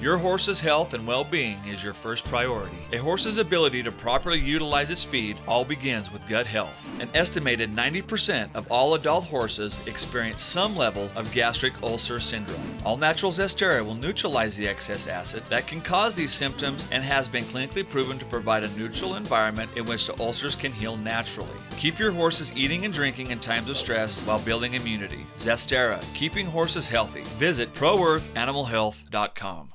Your horse's health and well-being is your first priority. A horse's ability to properly utilize its feed all begins with gut health. An estimated 90% of all adult horses experience some level of gastric ulcer syndrome. All Natural Zestera will neutralize the excess acid that can cause these symptoms and has been clinically proven to provide a neutral environment in which the ulcers can heal naturally. Keep your horses eating and drinking in times of stress while building immunity. Zestera, keeping horses healthy. Visit ProEarthAnimalHealth.com.